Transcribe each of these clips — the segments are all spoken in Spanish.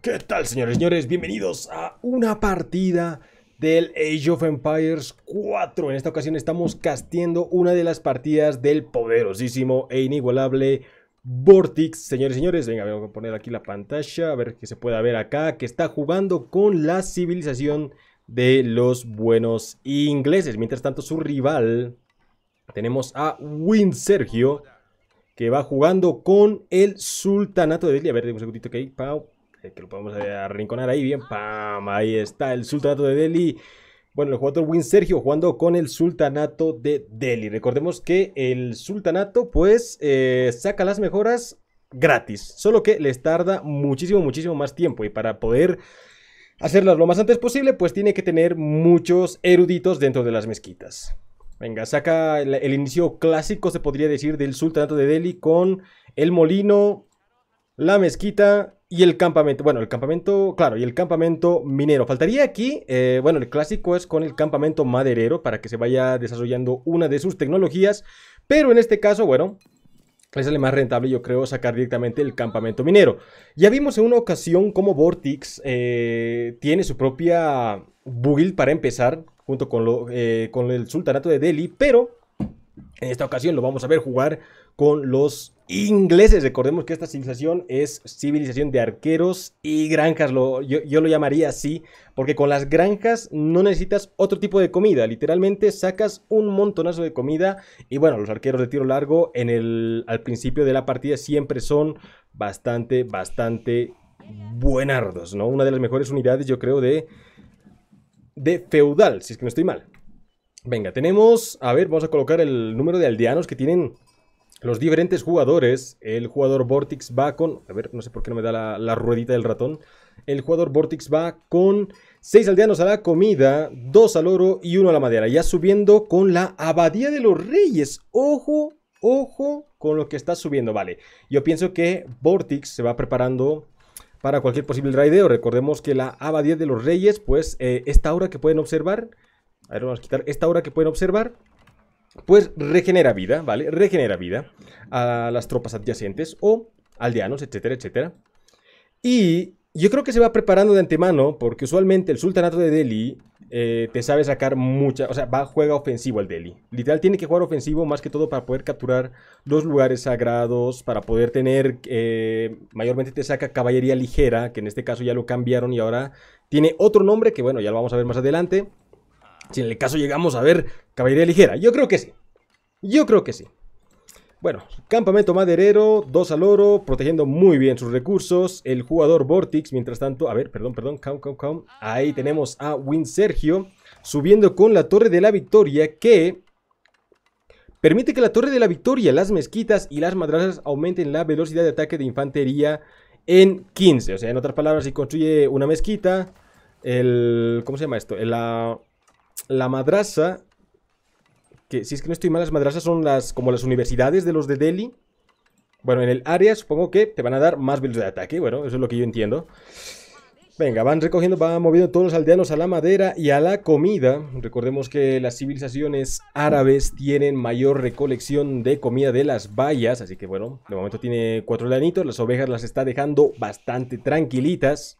¿Qué tal, señores y señores? Bienvenidos a una partida del Age of Empires 4. En esta ocasión estamos casteando una de las partidas del poderosísimo e inigualable Vortix. Señores y señores, venga, voy a poner aquí la pantalla, a ver que se pueda ver acá, que está jugando con la civilización de los buenos ingleses. Mientras tanto, su rival, tenemos a Win Sergio, que va jugando con el Sultanato de Delhi. A ver, un segundito que hay, pau, que lo podemos arrinconar ahí, bien, pam, ahí está el Sultanato de Delhi. Bueno, el jugador Win Sergio jugando con el Sultanato de Delhi. Recordemos que el Sultanato pues saca las mejoras gratis, solo que les tarda muchísimo más tiempo, y para poder hacerlas lo más antes posible pues tiene que tener muchos eruditos dentro de las mezquitas. Venga, saca el inicio clásico, se podría decir, del Sultanato de Delhi con el molino, la mezquita y el campamento. Bueno, el campamento, claro, y el campamento minero. Faltaría aquí, bueno, el clásico es con el campamento maderero para que se vaya desarrollando una de sus tecnologías. Pero en este caso, bueno, les sale más rentable, yo creo, sacar directamente el campamento minero. Ya vimos en una ocasión cómo Vortix tiene su propia build para empezar, junto con el Sultanato de Delhi, pero en esta ocasión lo vamos a ver jugar con los ingleses. Recordemos que esta civilización es civilización de arqueros y granjas. Yo lo llamaría así, porque con las granjas no necesitas otro tipo de comida. Literalmente sacas un montonazo de comida. Y bueno, los arqueros de tiro largo al principio de la partida siempre son bastante buenardos, ¿no? Una de las mejores unidades, yo creo, de feudal, si es que no estoy mal. Venga, tenemos, a ver, vamos a colocar el número de aldeanos que tienen los diferentes jugadores. El jugador Vortix va con, a ver, no sé por qué no me da la ruedita del ratón. El jugador Vortix va con 6 aldeanos a la comida, 2 al oro y 1 a la madera. Ya subiendo con la Abadía de los Reyes. Ojo con lo que está subiendo, vale. Yo pienso que Vortix se va preparando para cualquier posible raideo. Recordemos que la Abadía de los Reyes, pues, esta aura que pueden observar, a ver, vamos a quitar esta aura que pueden observar, pues regenera vida, ¿vale? Regenera vida a las tropas adyacentes o aldeanos, etcétera, etcétera. Y yo creo que se va preparando de antemano, porque usualmente el Sultanato de Delhi te sabe sacar mucha, o sea, juega ofensivo al Delhi. Literal, tiene que jugar ofensivo más que todo para poder capturar los lugares sagrados, para poder tener, mayormente te saca caballería ligera, que en este caso ya lo cambiaron y ahora tiene otro nombre que, bueno, ya lo vamos a ver más adelante. Si en el caso llegamos a ver caballería ligera. Yo creo que sí. Yo creo que sí. Bueno, campamento maderero, 2 al oro, protegiendo muy bien sus recursos. El jugador Vortix, mientras tanto, a ver, perdón. Ahí tenemos a Win Sergio subiendo con la Torre de la Victoria, que permite que la Torre de la Victoria, las mezquitas y las madrazas aumenten la velocidad de ataque de infantería en 15. O sea, en otras palabras, si construye una mezquita, ¿cómo se llama esto? La madraza, que si es que no estoy mal, las madrazas son como las universidades de los de Delhi. Bueno, en el área supongo que te van a dar más velocidad de ataque. Bueno, eso es lo que yo entiendo. Venga, van recogiendo, van moviendo todos los aldeanos a la madera y a la comida. Recordemos que las civilizaciones árabes tienen mayor recolección de comida de las bayas. Así que bueno, de momento tiene 4 aldeanitos. Las ovejas las está dejando bastante tranquilitas.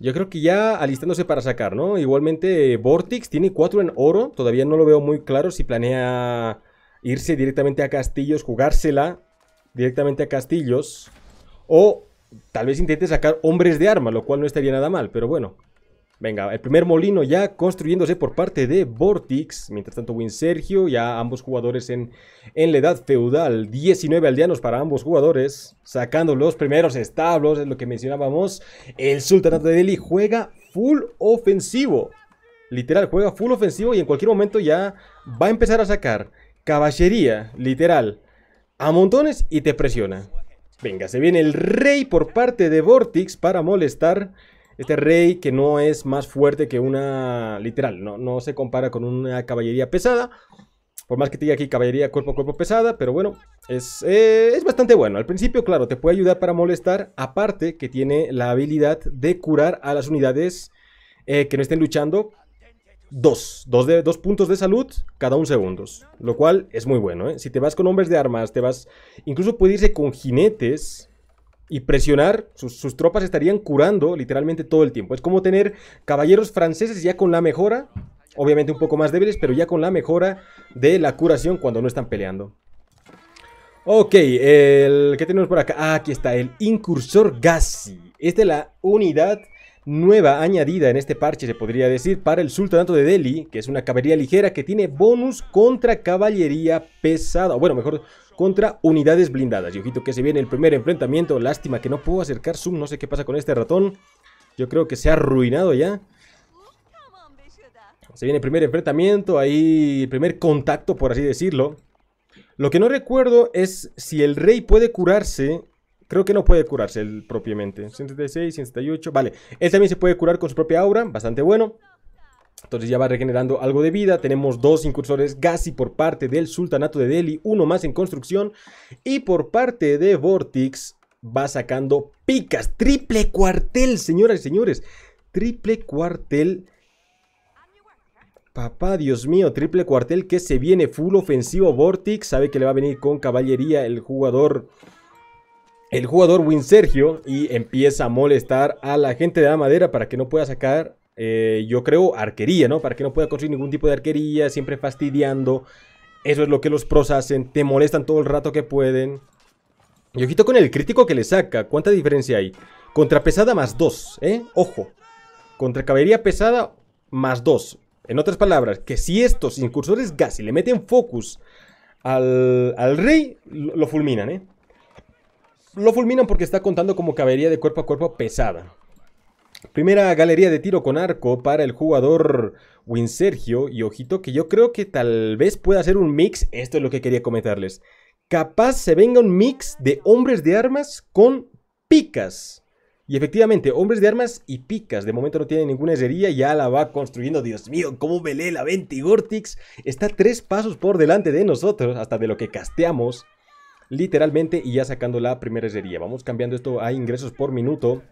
Yo creo que ya alistándose para sacar, ¿no? Igualmente, Vortix tiene 4 en oro. Todavía no lo veo muy claro si planea irse directamente a castillos, jugársela directamente a castillos. O tal vez intente sacar hombres de arma, lo cual no estaría nada mal, pero bueno. Venga, el primer molino ya construyéndose por parte de Vortix. Mientras tanto, Win Sergio, ya ambos jugadores en la edad feudal. 19 aldeanos para ambos jugadores, sacando los primeros establos, es lo que mencionábamos. El Sultanato de Delhi juega full ofensivo. Literal, juega full ofensivo y en cualquier momento ya va a empezar a sacar caballería, literal, a montones y te presiona. Venga, se viene el rey por parte de Vortix para molestar. Este rey que no es más fuerte que una, literal, no se compara con una caballería pesada. Por más que te diga aquí caballería cuerpo a cuerpo pesada, pero bueno, es bastante bueno. Al principio, claro, te puede ayudar para molestar, aparte que tiene la habilidad de curar a las unidades que no estén luchando dos puntos de salud cada 1 segundo, lo cual es muy bueno, ¿eh? Si te vas con hombres de armas, te vas, incluso puede irse con jinetes. y presionar, sus tropas estarían curando literalmente todo el tiempo. Es como tener caballeros franceses ya con la mejora, obviamente un poco más débiles, pero ya con la mejora de la curación cuando no están peleando. Ok, ¿qué tenemos por acá? Ah, aquí está, el Incursor Ghazi. Esta es la unidad nueva añadida en este parche, se podría decir, para el Sultanato de Delhi, que es una caballería ligera que tiene bonus contra caballería pesada, o bueno, mejor, contra unidades blindadas. Y ojito que se viene el primer enfrentamiento. Lástima que no puedo acercar zoom, no sé qué pasa con este ratón. Yo creo que se ha arruinado ya. Se viene el primer enfrentamiento, ahí el primer contacto, por así decirlo. Lo que no recuerdo es si el rey puede curarse. Creo que no puede curarse él propiamente. 176, 178, vale. Él también se puede curar con su propia aura, bastante bueno. Entonces ya va regenerando algo de vida. Tenemos dos incursores Ghazi por parte del Sultanato de Delhi, uno más en construcción. Y por parte de Vortix va sacando picas. Triple cuartel, señoras y señores. Triple cuartel. Papá, Dios mío, triple cuartel que se viene full ofensivo. Vortix sabe que le va a venir con caballería el jugador... Win Sergio, y empieza a molestar a la gente de la madera para que no pueda sacar, yo creo, arquería, ¿no? Para que no pueda conseguir ningún tipo de arquería, siempre fastidiando. Eso es lo que los pros hacen, te molestan todo el rato que pueden. Y ojito con el crítico que le saca, ¿cuánta diferencia hay? Contra pesada más 2, ¿eh? Ojo, contra caballería pesada más 2. En otras palabras, que si estos incursores Ghazi le meten focus al rey, lo fulminan, ¿eh? Lo fulminan porque está contando como caballería de cuerpo a cuerpo pesada. Primera galería de tiro con arco para el jugador Win Sergio. Y ojito que yo creo que tal vez pueda hacer un mix. Esto es lo que quería comentarles. Capaz se venga un mix de hombres de armas con picas. Y efectivamente, hombres de armas y picas. De momento no tiene ninguna herrería. Ya la va construyendo. Dios mío, cómo vele la 20 Vortix. Está 3 pasos por delante de nosotros. Hasta de lo que casteamos. Literalmente, y ya sacando la primera herrería. Vamos cambiando esto a ingresos por minuto,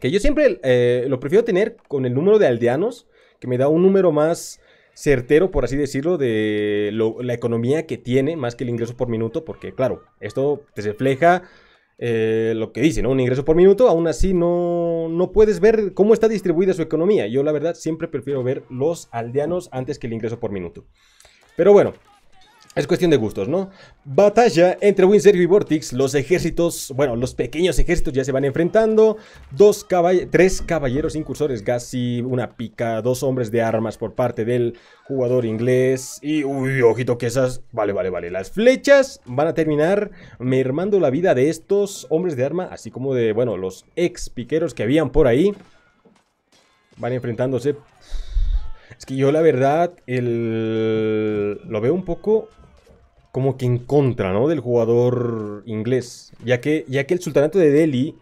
que yo siempre lo prefiero tener con el número de aldeanos, que me da un número más certero, por así decirlo, de la economía que tiene, más que el ingreso por minuto. Porque claro, esto te refleja lo que dice, ¿no? Un ingreso por minuto. Aún así no puedes ver cómo está distribuida su economía. Yo la verdad siempre prefiero ver los aldeanos antes que el ingreso por minuto. Pero bueno, es cuestión de gustos, ¿no? Batalla entre Win Sergio y Vortix. Los ejércitos, bueno, los pequeños ejércitos ya se van enfrentando. 3 caballeros incursores Ghazi, una pica, 2 hombres de armas por parte del jugador inglés. Y, uy, ojito que esas... Vale. Las flechas van a terminar mermando la vida de estos hombres de arma, así como de, bueno, los ex piqueros que habían por ahí. Van enfrentándose... Es que yo la verdad lo veo un poco... como que en contra, ¿no? Del jugador inglés. Ya que el Sultanato de Delhi,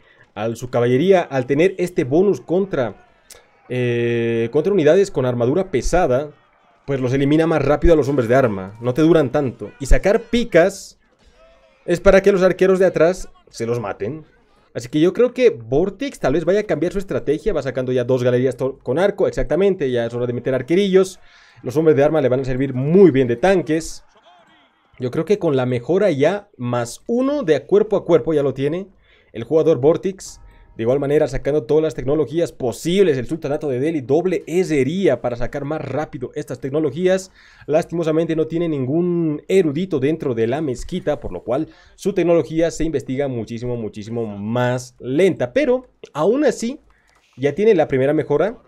su caballería, al tener este bonus contra unidades con armadura pesada, pues los elimina más rápido a los hombres de arma. No te duran tanto. Y sacar picas es para que los arqueros de atrás se los maten. Así que yo creo que Vortix tal vez vaya a cambiar su estrategia. Va sacando ya 2 galerías con arco, exactamente. Ya es hora de meter arquerillos. Los hombres de arma le van a servir muy bien de tanques. Yo creo que con la mejora ya +1 de cuerpo a cuerpo ya lo tiene el jugador Vortix. De igual manera sacando todas las tecnologías posibles. El Sultanato de Delhi, doble herrería para sacar más rápido estas tecnologías. Lastimosamente no tiene ningún erudito dentro de la mezquita, por lo cual su tecnología se investiga muchísimo más lenta. Pero aún así ya tiene la primera mejora.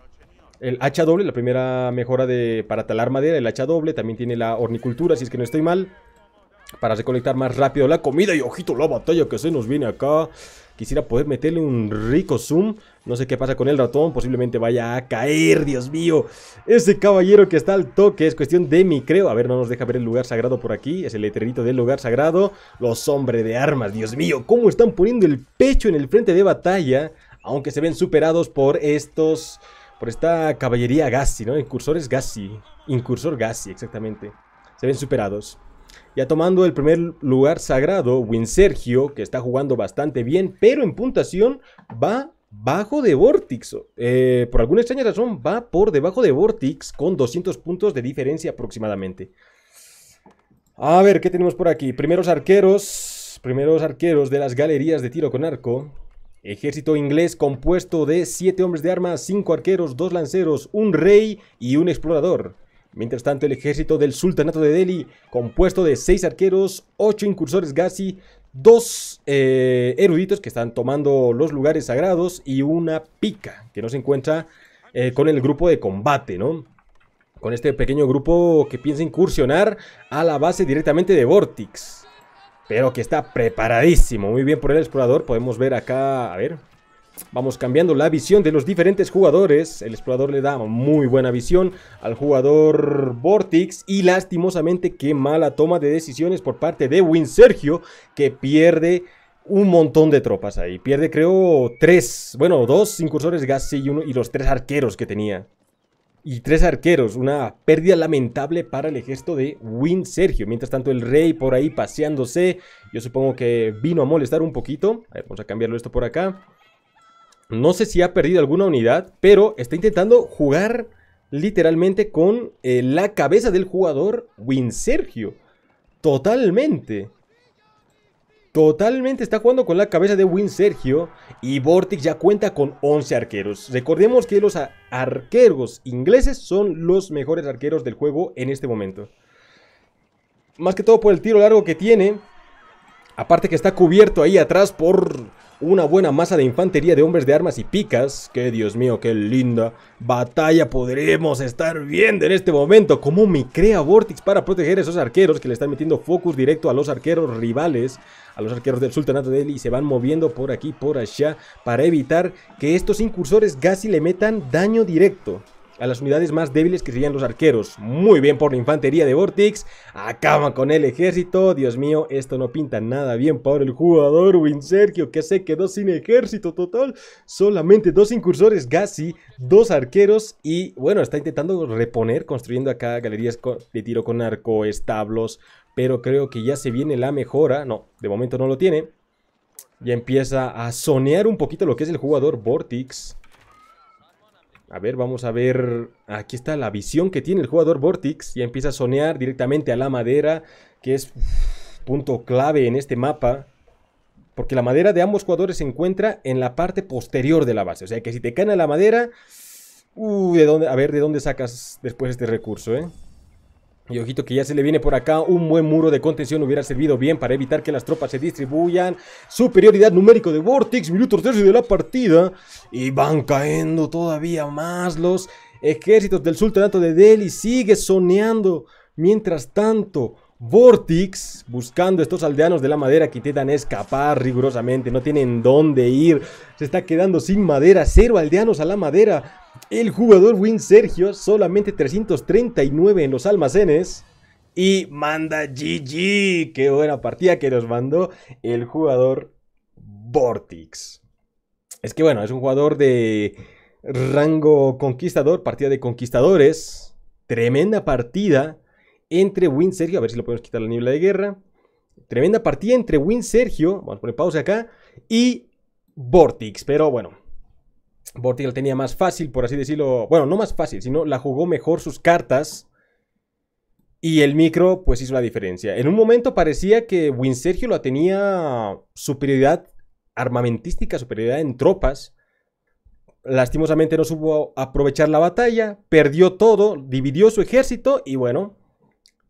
El hacha doble, la primera mejora para talar madera, el hacha doble. También tiene la hornicultura, si es que no estoy mal, para recolectar más rápido la comida. Y ojito la batalla que se nos viene acá. Quisiera poder meterle un rico zoom. No sé qué pasa con el ratón, posiblemente vaya a caer. Dios mío, ese caballero que está al toque, es cuestión de mi creo. A ver, no nos deja ver el lugar sagrado por aquí. Es el letrerito del lugar sagrado. Los hombres de armas, Dios mío, cómo están poniendo el pecho en el frente de batalla, aunque se ven superados por estos... por esta caballería Ghazi, ¿no? Incursores Ghazi. Incursor Ghazi, exactamente. Se ven superados. Ya tomando el primer lugar sagrado, Win Sergio, que está jugando bastante bien, pero en puntuación va bajo de Vortix. Por alguna extraña razón va por debajo de Vortix con 200 puntos de diferencia aproximadamente. A ver, ¿qué tenemos por aquí? Primeros arqueros. los primeros arqueros de las galerías de tiro con arco. Ejército inglés compuesto de 7 hombres de armas, 5 arqueros, 2 lanceros, un rey y un explorador. Mientras tanto, el ejército del Sultanato de Delhi, compuesto de 6 arqueros, 8 incursores Ghazi, 2 eruditos que están tomando los lugares sagrados y una pica que no se encuentra con el grupo de combate, ¿no? Con este pequeño grupo que piensa incursionar a la base directamente de Vortix. Pero que está preparadísimo. Muy bien por el explorador. Podemos ver acá, a ver. Vamos cambiando la visión de los diferentes jugadores. El explorador le da muy buena visión al jugador Vortix. Y lastimosamente qué mala toma de decisiones por parte de Win Sergio, que pierde un montón de tropas ahí. Pierde creo 3, bueno 2 incursores Ghazi y los 3 arqueros que tenía. Y 3 arqueros, una pérdida lamentable para el ejército de Win Sergio. Mientras tanto el rey por ahí paseándose. Yo supongo que vino a molestar un poquito. A ver, vamos a cambiarlo esto por acá. No sé si ha perdido alguna unidad, pero está intentando jugar literalmente con la cabeza del jugador Win Sergio. Totalmente. Totalmente está jugando con la cabeza de Win Sergio. Y Vortix ya cuenta con 11 arqueros. Recordemos que los arqueros ingleses son los mejores arqueros del juego en este momento. Más que todo por el tiro largo que tiene. Aparte que está cubierto ahí atrás por una buena masa de infantería, de hombres de armas y picas. Que Dios mío, qué linda batalla podremos estar viendo en este momento. Cómo me crea Vortix para proteger a esos arqueros que le están metiendo focus directo a los arqueros rivales. A los arqueros del Sultanato de Delhi, y se van moviendo por aquí, por allá, para evitar que estos incursores Ghazi le metan daño directo a las unidades más débiles, que serían los arqueros. Muy bien por la infantería de Vortix. Acaba con el ejército. Dios mío, esto no pinta nada bien por el jugador Win Sergio, que se quedó sin ejército total. Solamente 2 incursores Ghazi, 2 arqueros. Y bueno, está intentando reponer, construyendo acá galerías de tiro con arco, establos. Pero creo que ya se viene la mejora. No, de momento no lo tiene. Ya empieza a sonear un poquito lo que es el jugador Vortix. A ver, vamos a ver. Aquí está la visión que tiene el jugador Vortix. Ya empieza a sonear directamente a la madera, que es punto clave en este mapa. Porque la madera de ambos jugadores se encuentra en la parte posterior de la base. O sea que si te caen a la madera... ¿de dónde? A ver, ¿de dónde sacas después este recurso, eh? Y ojito que ya se le viene por acá. Un buen muro de contención hubiera servido bien para evitar que las tropas se distribuyan. Superioridad numérica de Vortix. Minuto 13 de la partida. Y van cayendo todavía más los ejércitos del Sultanato de Delhi. Sigue soneando. Mientras tanto, Vortix buscando estos aldeanos de la madera que intentan escapar rigurosamente. No tienen dónde ir. Se está quedando sin madera. 0 aldeanos a la madera. El jugador Win Sergio, solamente 339 en los almacenes. Y manda GG. Qué buena partida que nos mandó el jugador Vortix. Es que bueno, es un jugador de rango conquistador. Partida de conquistadores. Tremenda partida entre Win Sergio. A ver si lo podemos quitar la niebla de guerra. Tremenda partida entre Win Sergio. Vamos a poner pausa acá. Y Vortix. Pero bueno, Vortix la tenía más fácil, por así decirlo. Bueno, no más fácil, sino la jugó mejor sus cartas. Y el micro, pues hizo la diferencia. En un momento parecía que Win Sergio la tenía superioridad armamentística, superioridad en tropas. Lastimosamente no supo aprovechar la batalla. Perdió todo, dividió su ejército. Y bueno,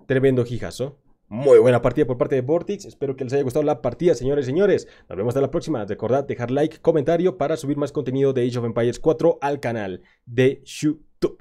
tremendo jijazo. Muy buena partida por parte de Vortix. Espero que les haya gustado la partida, señores y señores. Nos vemos hasta la próxima. Recordad dejar like, comentario para subir más contenido de Age of Empires 4 al canal de YouTube.